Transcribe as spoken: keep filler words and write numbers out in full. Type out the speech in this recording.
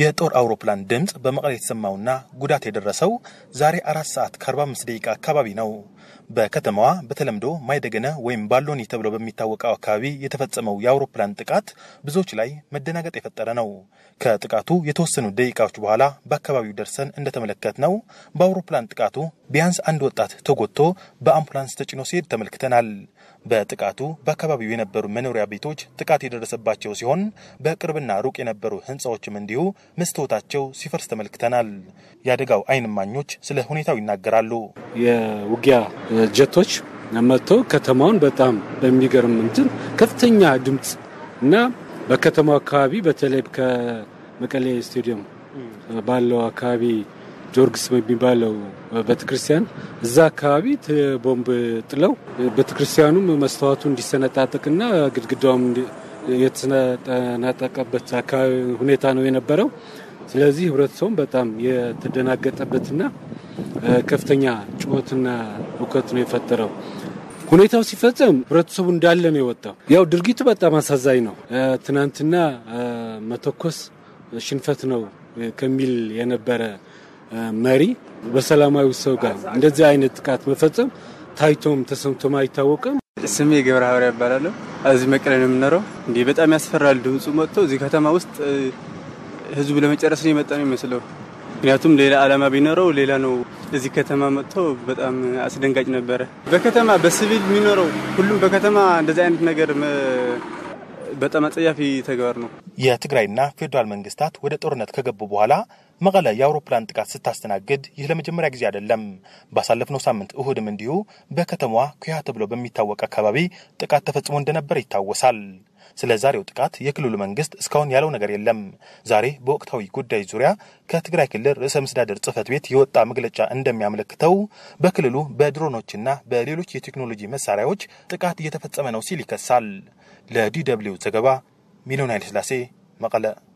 يهتور أوروبلان دمز بمقالة سماونا قدات درسو زاري أرى ساعت كربا مسديكا كبابي نو بكتموا بتلمدو مايدقنا وين بالوني تبلو بميتاوك أوكاوي يتفتسمو يأوروبلان تقات بزوج لاي مدناغت يفترانو كتقاتو يتوسنو ديكاوش بوالا بكبابي درسن اند تملكتنو بأوروبلان تقاتو بيانس اندوتات توقوتو بأمبولانس تجنو سيد تملكتنال بتقاتو بكبابي ينبرو منوريا بيتوج تقاتي درس باتشو سيهون بكربنا روك ينبرو هنساوش منديو مستوتاتشو صفر استملكتنال يادقاو عين مانيوش سلهونيتاو يناقرالو يا وقيا ጀቶች ነመተው ከተማውን በጣም በሚገርም እንትን ከፍተኛ ድምጽና በከተማው አካባቢ በተለይ ከመቀሌ ስታዲየም ባለው አካባቢ ጆርጅስ በሚባለው ቤተክርስቲያን እዛ አካባቢ ቦምብ ጥለው ቤተክርስቲያኑ መስተዋቱ እንዲሰነጣጥቅና ግድግዳውም የተሰነጣጠቀበት አካባቢ ሁኔታ ነው የነበረው ስለዚህ ህብረተሰቡም በጣም የተደናገጠበትና ከፍተኛ ጩኸትና ወከት ነው የፈጠረው ሁኔታው ሲፈጸም ህብረተሰቡ እንዳለ ነው የወጣው ያው ድርጊቱ በጣም አሳዛኝ ነው ትናንትና መተኮስ ሽንፈት ነው ከሚል የነበረ መሪ በሰላማዊ ሰው ጋር እንደዚህ አይነት ጥቃት መፈጸም ታይቶም ተሰምቶም አይታወቅም ስሜ ገብረሃውር ይባላል አዚህ መቀለንም ነሮ እንዴ በጣም ያስፈራል ድምጹ መጥቶ እዚህ ከተማ ውስጥ ህዝቡ ለመጨረስ ነው የመጣ ነው መስለው ምክንያቱም ሌላ ዓላማ ቢኖረው ሌላ ነው እዚህ ከተማ መጥቶ በጣም አስደንጋጭ ነበር በከተማ በሲቪል ሚኖረው ሁሉ በከተማ እንደዚህ አይነት ነገር በጣም አጸያፊ ተግባር ነው የትግራይና ፌደራል መንግስታት ወደ ጦርነት ከገቡ በኋላ መቀለ የአውሮፕላን ጥቃት ስታስተናግድ ይህ ለመጀመሪያ ጊዜ አይደለም ባሳለፍነው ሳምንት እሁድም እንዲሁ በከተማዋ ኩያ ተብሎ በሚታወቅ አካባቢ ጥቃት ተፈጽሞ እንደነበር ይታወሳል ስለዛሬው ጥቃት የክልሉ መንግስት እስካሁን ያለው ነገር የለም ዛሬ በወቅታዊ ጉዳይ ዙሪያ ከትግራይ ክልል ርዕሰ መስተዳድር ጽፈት ቤት የወጣ መግለጫ እንደሚያመለክተው በክልሉ በድሮኖችና በሌሎች የቴክኖሎጂ መሳሪያዎች ጥቃት እየተፈጸመ ነው ሲል ይከሳል ለዲ ደብሊው ዘገባ ሚሊዮን ኃይለስላሴ መቀለ